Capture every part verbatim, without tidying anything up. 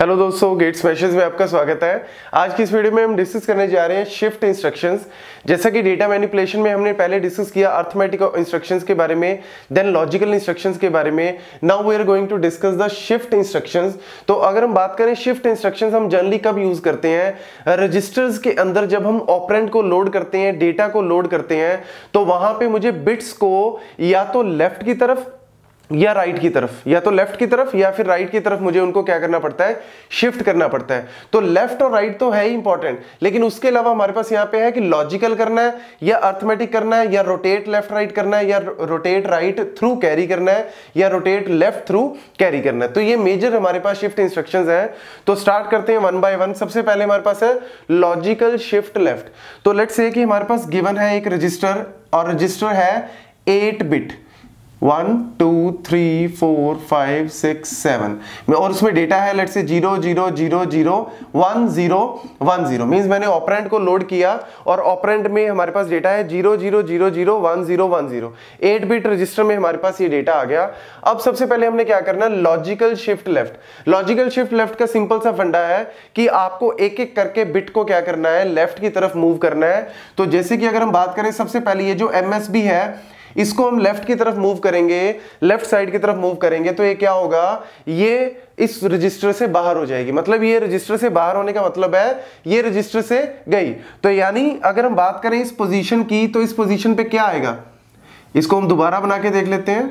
Hello दोस्तों, gate smashers में आपका स्वागत है। आज की इस वीडियो में हम डिस्कस करने जा रहे हैं शिफ्ट इंस्ट्रक्शंस। जैसा कि डेटा मैनिपुलेशन में हमने पहले डिस्कस किया अर्थमेटिक इंस्ट्रक्शंस के बारे में, देन लॉजिकल इंस्ट्रक्शंस के बारे में। Now we are going to discuss the shift instructions. तो अगर हम बात करें शिफ्ट इंस्ट्रक्शंस, हम जनरली कब यूज करते हैं? रजिस्टर्स के अंदर जब हम ऑपरेंट को लोड करते हैं, डेटा को लोड करते हैं, तो वहां पर मुझे बिट्स को या तो लेफ्ट की तरफ या राइट की तरफ, या तो लेफ्ट की तरफ या फिर राइट की तरफ मुझे उनको क्या करना पड़ता है? शिफ्ट करना पड़ता है। तो लेफ्ट और राइट तो है ही इंपॉर्टेंट, लेकिन उसके अलावा हमारे पास यहाँ पे है कि लॉजिकल करना है या अर्थमेटिक करना है या रोटेट लेफ्ट राइट करना है या रोटेट राइट थ्रू कैरी करना है या रोटेट लेफ्ट थ्रू कैरी करना है। तो ये मेजर हमारे पास शिफ्ट इंस्ट्रक्शंस हैं। तो स्टार्ट करते हैं वन बाय वन। सबसे पहले हमारे पास है लॉजिकल शिफ्ट लेफ्ट। तो लेट्स से कि हमारे पास गिवन है एक रजिस्टर, और रजिस्टर है eight bit, one two three four five six seven, और उसमें डेटा है let's say zero zero zero zero one zero one zero. Means मैंने ऑपरेंट को लोड किया और ऑपरेंट में हमारे पास डेटा है zero zero zero zero one zero one zero. Eight bit register में हमारे पास ये डेटा आ गया। अब सबसे पहले हमने क्या करना है? Logical shift left. Logical shift left का सिंपल सा फंडा है कि आपको एक एक करके बिट को क्या करना है? लेफ्ट की तरफ मूव करना है। तो जैसे कि अगर हम बात करें, सबसे पहले ये जो एम एस बी है इसको हम लेफ्ट की तरफ मूव करेंगे, लेफ्ट साइड की तरफ मूव करेंगे, तो ये क्या होगा? ये इस रजिस्टर से बाहर हो जाएगी। मतलब ये रजिस्टर से बाहर होने का मतलब है ये रजिस्टर से गई। तो यानी अगर हम बात करें इस पोजीशन की, तो इस पोजीशन पे क्या आएगा? इसको हम दोबारा बना के देख लेते हैं।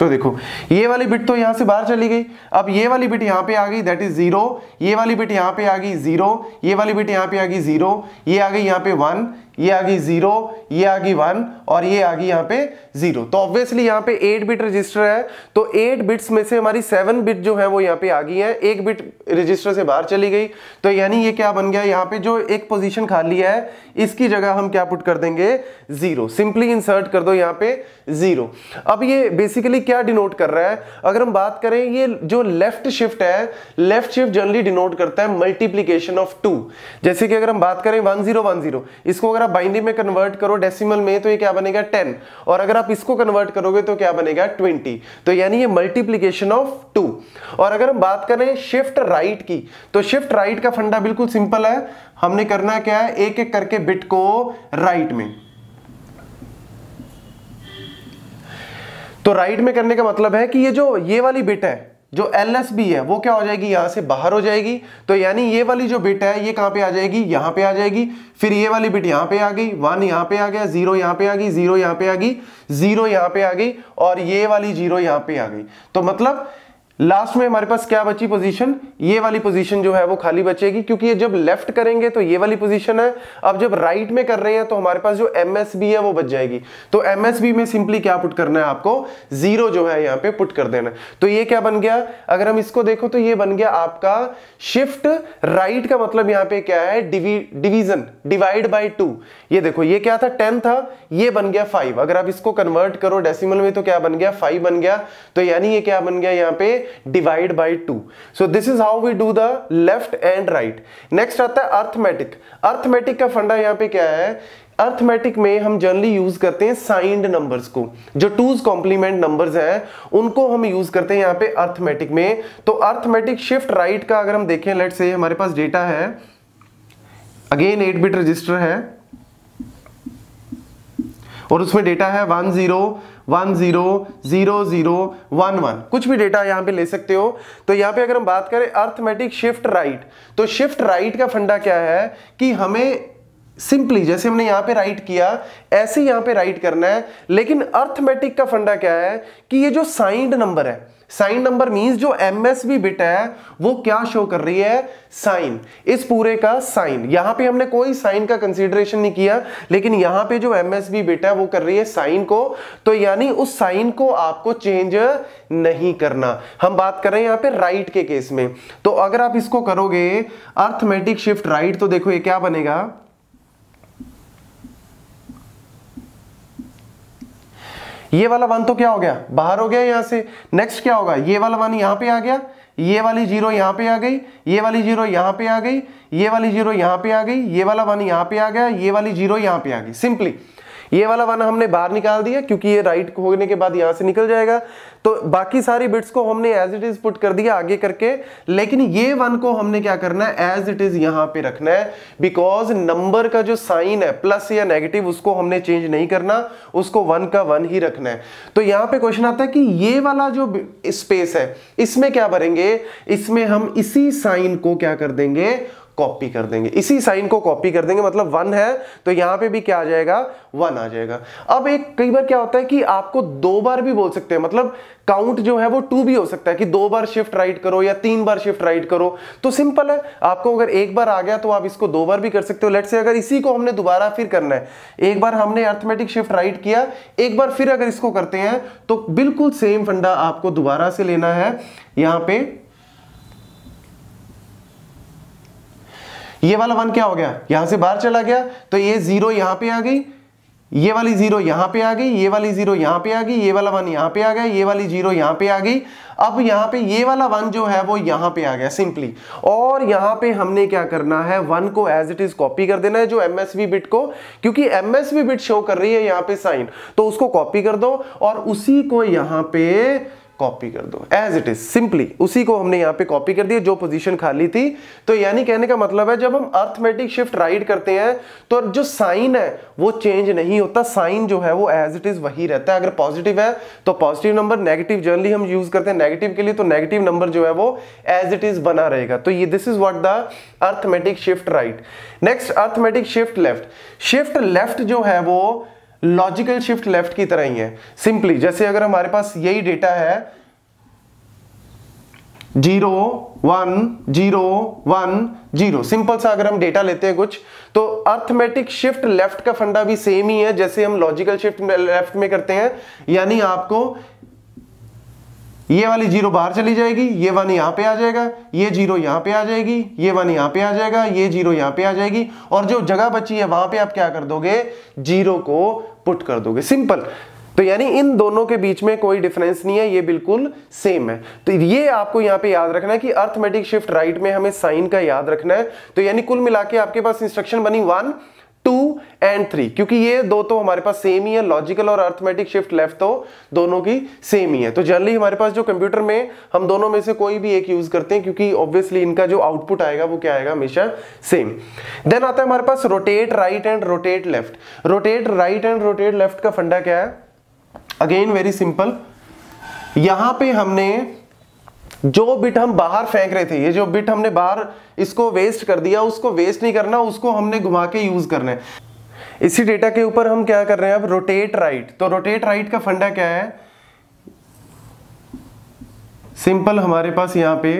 तो देखो ये वाली बिट तो यहां से बाहर चली गई, अब ये वाली बिट यहां पे आ गई, दैट इज जीरो। ये वाली बिट यहां पे आ गई जीरो, ये वाली बिट यहां पे आ गई जीरो, ये आ गई यहां पे वन, ये आ गई जीरो, ये आ गई वन, और ये आ गई यहाँ पे जीरो। तो ऑब्वियसली यहाँ पे एट बिट रजिस्टर है, तो एट बिट्स में से हमारी सेवन बिट जो है वो यहाँ पे आ गई है, एक बिट रजिस्टर से बाहर चली गई। तो यानी ये क्या बन गया? यहाँ पे जो एक पोजीशन खाली है इसकी जगह हम क्या पुट कर देंगे? जीरो। सिंपली इंसर्ट कर दो यहाँ पे जीरो। अब ये बेसिकली क्या डिनोट कर रहा है? अगर हम बात करें, ये जो लेफ्ट शिफ्ट है, लेफ्ट शिफ्ट जनरली डिनोट करता है मल्टीप्लीकेशन ऑफ टू। जैसे कि अगर हम बात करें वन जीरो वन जीरो, इसको अगर बाइनरी में कन्वर्ट करो डेसिमल में तो ये क्या बनेगा? टेन। और अगर आप इसको कन्वर्ट करोगे तो क्या बनेगा? ट्वेंटी। तो यानी ये मल्टीप्लिकेशन ऑफ टू। और अगर हम बात करें शिफ्ट राइट की, तो शिफ्ट राइट का फंडा बिल्कुल सिंपल है। हमने करना क्या है? एक एक करके बिट को राइट में, तो राइट में करने का मतलब है कि ये जो ये वाली बिट है, जो एल एस बी है, वो क्या हो जाएगी? यहाँ से बाहर हो जाएगी। तो यानी ये वाली जो बिट है ये कहाँ पे आ जाएगी? यहाँ पे आ जाएगी। फिर ये वाली बिट यहाँ पे आ गई, वन यहाँ पे आ गया, जीरो यहाँ पे आ गई, जीरो यहाँ पे आ गई, जीरो यहाँ पे आ गई, और ये वाली जीरो यहाँ पे आ गई। तो मतलब लास्ट में हमारे पास क्या बची पोजीशन? ये वाली पोजीशन जो है वो खाली बचेगी, क्योंकि ये जब लेफ्ट करेंगे तो ये वाली पोजीशन है। अब जब राइट में कर रहे हैं तो हमारे पास जो एमएसबी है वो बच जाएगी। तो एमएसबी में सिंपली क्या पुट करना है? आपको जीरो जो है यहाँ पे पुट कर देना। तो ये क्या बन गया? अगर हम इसको देखो तो ये बन गया आपका शिफ्ट राइट का मतलब यहाँ पे क्या है? Division, divide by two. ये देखो ये क्या था? टेन था, ये बन गया फाइव। अगर आप इसको कन्वर्ट करो डेसिमल में तो क्या बन गया? फाइव बन गया। तो यानी ये क्या बन गया? यहाँ पे divide by two. So this is how we do the left and right. Next आता है arithmetic. Arithmetic का फंडा यहाँ पे क्या है? अर्थमेटिक में हम जनरली यूज करते हैं साइंड नंबर्स को, जो टूज कॉम्प्लीमेंट नंबर्स हैं उनको हम यूज करते हैं यहाँ पे अर्थमेटिक में। तो अर्थमेटिक शिफ्ट राइट का अगर हम देखें, लेट्स से हमारे पास डेटा है, अगेन एट बिट रजिस्टर है, और उसमें डेटा है one zero one zero zero zero one one, कुछ भी डेटा यहाँ पे ले सकते हो। तो यहाँ पे अगर हम बात करें अर्थमेटिक शिफ्ट राइट, तो शिफ्ट राइट का फंडा क्या है कि हमें सिंपली जैसे हमने यहाँ पे राइट किया ऐसे ही यहाँ पे राइट करना है। लेकिन अर्थमेटिक का फंडा क्या है कि ये जो साइंड नंबर है, साइन नंबर मींस जो एमएसबी बिट है वो क्या शो कर रही है? साइन, इस पूरे का साइन। यहां पे हमने कोई साइन का कंसीडरेशन नहीं किया, लेकिन यहां पे जो एमएसबी बिट है वो कर रही है साइन को। तो यानी उस साइन को आपको चेंज नहीं करना। हम बात कर रहे हैं यहाँ पे राइट के केस में। तो अगर आप इसको करोगे अर्थमेटिक शिफ्ट राइट, तो देखो ये क्या बनेगा? ये वाला वन तो क्या हो गया? बाहर हो गया यहाँ से। नेक्स्ट क्या होगा? ये वाला वन यहाँ पे आ गया, ये वाली जीरो यहाँ पे आ गई, ये वाली जीरो यहाँ पे आ गई, ये वाली जीरो यहाँ पे आ गई, ये वाला वन यहाँ पे आ गया, ये वाली जीरो यहाँ पे आ गई। सिंपली ये वाला वन हमने बाहर निकाल दिया क्योंकि ये राइट होने के बाद यहाँ से निकल जाएगा। तो बाकी सारी बिट्स को हमने एज इट इज पुट कर दिया आगे करके, लेकिन ये वन को हमने क्या करना है, एज इट इज यहाँ पे रखना है, बिकॉज नंबर का जो साइन है प्लस या नेगेटिव उसको हमने चेंज नहीं करना, उसको वन का वन ही रखना है। तो यहाँ पे क्वेश्चन आता है कि ये वाला जो स्पेस है इसमें क्या भरेंगे, इसमें हम इसी साइन को क्या कर देंगे, कॉपी कर देंगे, इसी साइन को कॉपी कर देंगे, मतलब वन है तो यहाँ पे भी क्या आ जाएगा, वन आ जाएगा। अब एक कई बार क्या होता है कि आपको दो बार भी बोल सकते हैं, मतलब काउंट जो है वो टू भी हो सकता है कि दो बार शिफ्ट राइट करो या तीन बार शिफ्ट राइट करो। तो सिंपल है, आपको अगर एक बार आ गया तो आप इसको दो बार भी कर सकते हो। लेट्स से अगर इसी को हमने दोबारा फिर करना है, एक बार हमने अर्थमेटिक शिफ्ट राइट किया, एक बार फिर अगर इसको करते हैं तो बिल्कुल सेम फंडा आपको दोबारा से लेना है। यहाँ पे ये वाला वन क्या हो गया, यहां से बाहर चला गया, तो ये जीरो यहां पे आ गई, ये वाली जीरो यहां पे आ गई, ये वाली जीरो यहां पे आ गई, ये वाला वन यहां पे आ गया, ये वाली जीरो यहां पे आ गई। अब यहाँ पे ये वाला वन जो है वो यहाँ पे आ गया सिंपली, और यहाँ पे हमने क्या करना है, वन को एज इट इज कॉपी कर देना है जो एमएसवी बिट को, क्योंकि एमएसवी बिट शो कर रही है यहाँ पे साइन, तो उसको कॉपी कर दो और उसी को यहाँ पे कॉपी कर दो एज इट इज सिंपली। उसी को हमने यहाँ पे कॉपी कर दिया जो पोजीशन खाली थी। तो यानी कहने का मतलब है जब हम अर्थमेटिक शिफ्ट राइट करते हैं तो जो साइन है वो चेंज नहीं होता, साइन जो है वो एज इट इज वही रहता है। अगर पॉजिटिव है तो पॉजिटिव नंबर, नेगेटिव जनरली हम यूज करते हैं नेगेटिव के लिए, तो नेगेटिव नंबर जो है वो एज इट इज बना रहेगा। तो ये this is what the arithmetic shift right. Next arithmetic shift left. Shift left जो है वो लॉजिकल शिफ्ट लेफ्ट की तरह ही है सिंपली। जैसे अगर हमारे पास यही डेटा है zero one zero one zero, simple सा अगर हम डेटा लेते हैं कुछ, तो अर्थमेटिक शिफ्ट लेफ्ट का फंडा भी सेम ही है जैसे हम लॉजिकल शिफ्ट लेफ्ट में करते हैं। यानी आपको ये वाली जीरो बाहर चली जाएगी, ये वन यहाँ पे आ जाएगा, ये जीरो यहाँ पे आ जाएगी, ये वन यहाँ पे आ जाएगा, ये जीरो यहाँ पे आ जाएगी, और जो जगह बची है वहां पे आप क्या कर दोगे, जीरो को पुट कर दोगे सिंपल। तो यानी इन दोनों के बीच में कोई डिफरेंस नहीं है, ये बिल्कुल सेम है। तो ये आपको यहाँ पे याद रखना है कि अर्थमेटिक शिफ्ट राइट में हमें साइन का याद रखना है। तो यानी कुल मिला के आपके पास इंस्ट्रक्शन बनी वन टू एंड थ्री, क्योंकि ये दो तो हमारे पास सेम ही है, लॉजिकल और अर्थमेटिक शिफ्ट लेफ्ट तो दोनों की सेम ही है। तो जनरली हमारे पास जो कंप्यूटर में हम दोनों में से कोई भी एक यूज करते हैं क्योंकि ऑब्वियसली इनका जो आउटपुट आएगा वो क्या आएगा, हमेशा सेम। देन आता है हमारे पास rotate right and rotate left. Rotate right and rotate left का फंडा क्या है, अगेन वेरी सिंपल। यहां पर हमने जो बिट हम बाहर फेंक रहे थे, ये जो बिट हमने बाहर इसको वेस्ट कर दिया, उसको वेस्ट नहीं करना, उसको हमने घुमा के यूज करना है। इसी डेटा के ऊपर हम क्या कर रहे हैं अब, रोटेट राइट। तो रोटेट राइट का फंडा क्या है, सिंपल हमारे पास यहां पे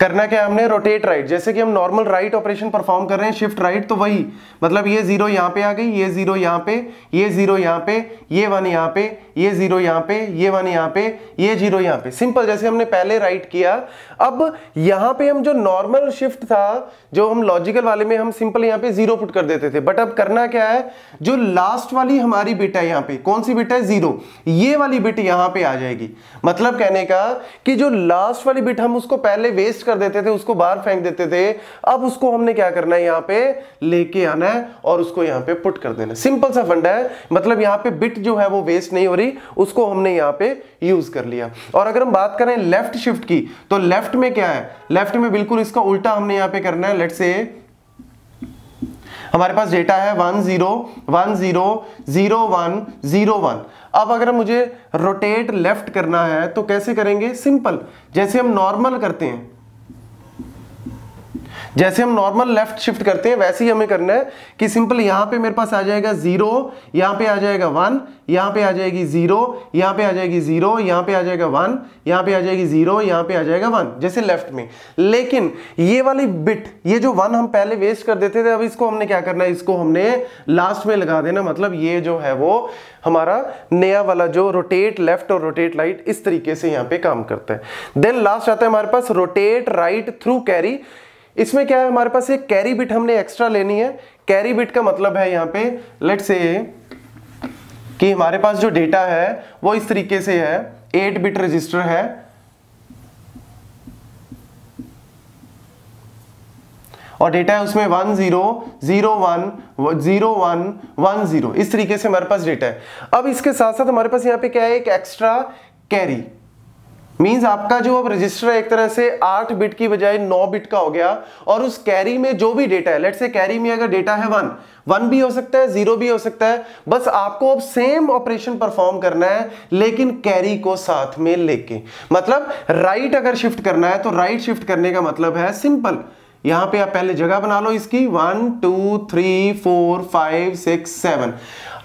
करना क्या है हमने, रोटेट राइट। जैसे कि हम नॉर्मल राइट ऑपरेशन परफॉर्म कर रहे हैं शिफ्ट राइट, तो वही मतलब ये जीरो यहाँ पे आ गई, ये जीरो यहाँ पे, ये जीरो यहाँ पे, ये वन यहाँ पे, ये जीरो यहाँ पे, ये वन यहाँ पे, ये जीरो यहाँ पे, सिंपल जैसे हमने पहले राइट किया। अब यहाँ पे हम जो नॉर्मल शिफ्ट था, जो हम लॉजिकल वाले में हम सिंपल यहाँ पे जीरो पुट कर देते थे, बट अब करना क्या है, जो लास्ट वाली हमारी बिट है यहाँ पे, कौन सी बिट है, जीरो, ये वाली बिट यहाँ पे आ जाएगी। मतलब कहने का कि जो लास्ट वाली बिट हम उसको पहले वेस्ट कर देते थे, उसको बाहर फेंक देते थे, अब उसको हमने क्या करना है, यहाँ पे लेके आना है और उसको यहाँ पे पुट कर देना, सिंपल सा फंडा है। मतलब यहाँ पे बिट जो है वो वेस्ट नहीं हो रही, उसको हमने यहाँ पे यूज कर लिया। और अगर हम बात करें लेफ्ट शिफ्ट की, तो लेफ्ट में क्या है, लेफ्ट में बिल्कुल इसका उल्टा हमने यहाँ पे करना है। लेट्स से हमारे पास डेटा है one zero one zero zero one zero one. अब अगर मुझे रोटेट लेफ्ट करना है तो कैसे करेंगे, सिंपल जैसे हम नॉर्मल करते हैं, जैसे हम नॉर्मल लेफ्ट शिफ्ट करते हैं वैसे ही हमें करना है कि सिंपल यहाँ पे मेरे पास आ जाएगा जीरो, यहाँ पे आ जाएगा वन, यहाँ पे आ जाएगी जीरो, यहाँ पे आ जाएगी जीरो, यहाँ पे आ जाएगा वन, यहाँ पे आ जाएगी जीरो, यहाँ पे आ जाएगा वन, जैसे लेफ्ट में। लेकिन ये वाली बिट, ये जो वन हम पहले वेस्ट कर देते थे, अब इसको हमने क्या करना है, इसको हमने लास्ट में लगा देना। मतलब ये जो है वो हमारा नया वाला जो रोटेट लेफ्ट और रोटेट राइट इस तरीके से यहाँ पे काम करता है। देन लास्ट आता है हमारे पास रोटेट राइट थ्रू कैरी। इसमें क्या है, हमारे पास एक कैरी बिट हमने एक्स्ट्रा लेनी है। कैरी बिट का मतलब है यहाँ पे लेट्स से कि हमारे पास जो डेटा है वो इस तरीके से है, एट बिट रजिस्टर है, और डेटा है उसमें one zero zero one zero one one zero इस तरीके से हमारे पास डेटा है। अब इसके साथ साथ हमारे पास यहाँ पे क्या है, एक एक्स्ट्रा कैरी, मीन्स आपका जो अब रजिस्टर है एक तरह से आठ बिट की बजाय नौ बिट का हो गया, और उस कैरी में जो भी डेटा है, लेट्स से कैरी में अगर डेटा है वन, वन भी हो सकता है, जीरो भी हो सकता है, बस आपको अब सेम ऑपरेशन परफॉर्म करना है लेकिन कैरी को साथ में लेके, मतलब राइट अगर शिफ्ट करना है तो राइट शिफ्ट करने का मतलब है सिंपल, यहां पे आप पहले जगह बना लो इसकी, one two three four five six seven.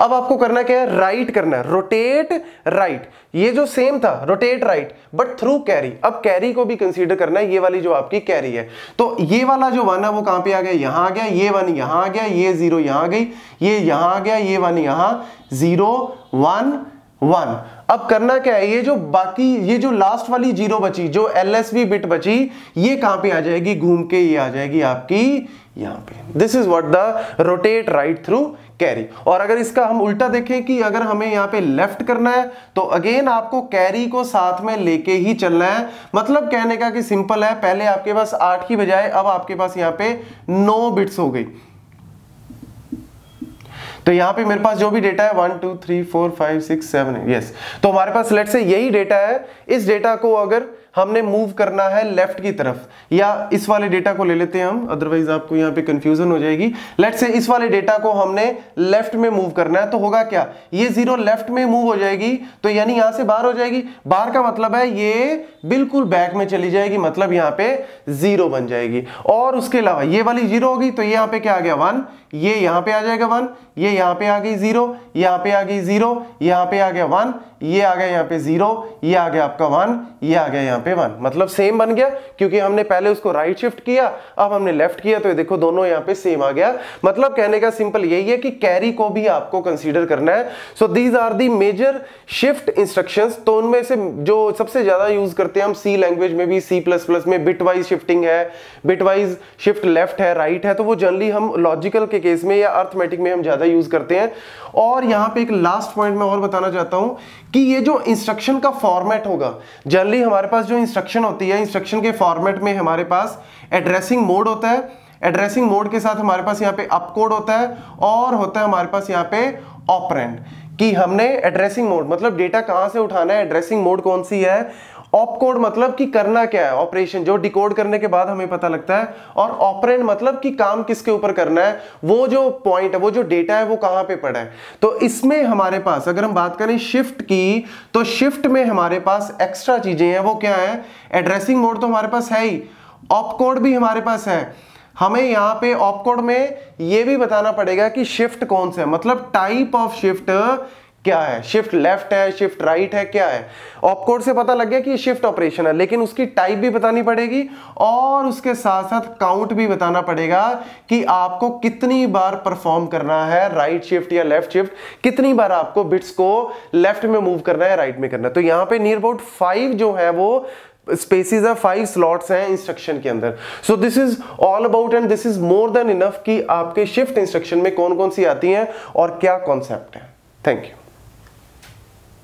अब आपको करना क्या है, राइट करना है, रोटेट राइट, ये जो सेम था rotate right but through carry, अब कैरी को भी कंसीडर करना है, ये वाली जो आपकी कैरी है। तो ये वाला जो वन है वो कहां पे आ गया, यहां आ गया, ये वन यहां आ गया, ये जीरो यहां आ गई, ये यहां आ गया, ये वन यहां, जीरो वन वन। अब करना क्या है, ये जो बाकी ये जो लास्ट वाली जीरो बची, जो एलएसबी बिट बची, ये कहां पे आ जाएगी, घूम के ये आ जाएगी आपकी यहाँ पे। This is what the rotate right through carry. और अगर इसका हम उल्टा देखें कि अगर हमें यहाँ पे लेफ्ट करना है तो अगेन आपको कैरी को साथ में लेके ही चलना है, मतलब कहने का कि सिंपल है, पहले आपके पास आठ की बजाय अब आपके पास यहाँ पे नौ बिट्स हो गई, तो यहाँ पे मेरे पास जो भी डेटा है one two three four five six seven है, यस, तो हमारे पास लेट से यही डेटा है, इस डेटा को अगर हमने मूव करना है लेफ्ट की तरफ, या इस वाले डेटा को ले लेते हैं हम, अदरवाइज आपको यहाँ पे कंफ्यूजन हो जाएगी, लेट से इस वाले डेटा को हमने लेफ्ट में मूव करना है, तो होगा क्या, ये जीरो लेफ्ट में मूव हो जाएगी, तो यानी यहाँ से बाहर हो जाएगी, बाहर का मतलब है ये बिल्कुल बैक में चली जाएगी, मतलब यहाँ पे जीरो बन जाएगी, और उसके अलावा ये वाली जीरो होगी, तो यहाँ पे क्या आ गया वन, ये यहाँ पे आ जाएगा वन, ये यहाँ पे आ गई जीरो, यहाँ पे आ गई जीरो, यहाँ पे आ गया वन, ये आ गया यहाँ पे जीरो, ये आ गया आपका वन, ये आ गया यहाँ पे वन, मतलब सेम बन गया क्योंकि हमने पहले उसको राइट शिफ्ट किया, अब हमने लेफ्ट किया, तो ये देखो दोनों यहाँ पे सेम आ गया। मतलब कहने का सिंपल यही है कि कैरी को भी आपको कंसीडर करना है। So these are the major shift instructions. तो उनमें से जो सबसे ज्यादा यूज करते हैं हम सी लैंग्वेज में भी, सी प्लस प्लस में बिट वाइज शिफ्टिंग है, बिट वाइज शिफ्ट लेफ्ट है, राइट है, तो वो जनरली हम लॉजिकल के केस में या अर्थमेटिक में हम ज्यादा यूज करते हैं। और यहाँ पे एक लास्ट पॉइंट मैं और बताना चाहता हूँ कि ये जो इंस्ट्रक्शन का फॉर्मेट होगा, जनरली हमारे पास जो इंस्ट्रक्शन होती है, इंस्ट्रक्शन के फॉर्मेट में हमारे पास एड्रेसिंग मोड होता है, एड्रेसिंग मोड के साथ हमारे पास यहाँ पे अप कोड होता है, और होता है हमारे पास यहाँ पे ऑपरेंड, कि हमने एड्रेसिंग मोड मतलब डेटा कहाँ से उठाना है, एड्रेसिंग मोड कौन सी है, ऑप कोड मतलब कि करना क्या है ऑपरेशन, जो डिकोड करने के बाद हमें पता लगता है, और ऑपरेंड मतलब कि काम किसके ऊपर करना है, वो जो पॉइंट है, वो जो डेटा है, वो कहाँ पे पड़ा है। तो इसमें हमारे पास अगर हम बात करें शिफ्ट की, तो शिफ्ट में हमारे पास एक्स्ट्रा चीजें हैं, वो क्या है, एड्रेसिंग मोड तो हमारे पास है ही, ऑप कोड भी हमारे पास है, हमें यहाँ पे ऑप कोड में ये भी बताना पड़ेगा कि शिफ्ट कौन सा है, मतलब टाइप ऑफ शिफ्ट क्या है, शिफ्ट लेफ्ट है, शिफ्ट राइट है, क्या है। ऑपकोड से पता लग गया कि ये शिफ्ट ऑपरेशन है, लेकिन उसकी टाइप भी बतानी पड़ेगी, और उसके साथ साथ काउंट भी बताना पड़ेगा कि आपको कितनी बार परफॉर्म करना है राइट शिफ्ट या लेफ्ट शिफ्ट, कितनी बार आपको बिट्स को लेफ्ट में मूव करना है, राइट में करना है। तो यहाँ पे नियर अबाउट फाइव जो है वो स्पेसेस है, फाइव स्लॉट्स हैं इंस्ट्रक्शन के अंदर। So this is all about and this is more than enough कि आपके शिफ्ट इंस्ट्रक्शन में कौन कौन सी आती हैं और क्या कॉन्सेप्ट है। Thank you.